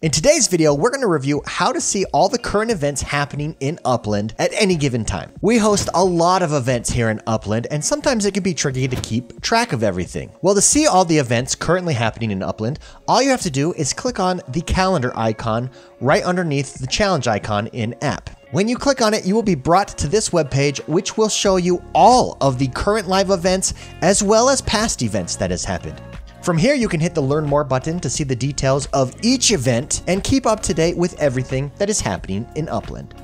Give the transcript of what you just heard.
In today's video, we're going to review how to see all the current events happening in Upland at any given time. We host a lot of events here in Upland, and sometimes it can be tricky to keep track of everything. Well, to see all the events currently happening in Upland, all you have to do is click on the calendar icon right underneath the challenge icon in app. When you click on it, you will be brought to this webpage, which will show you all of the current live events as well as past events that has happened. From here, you can hit the Learn More button to see the details of each event and keep up to date with everything that is happening in Upland.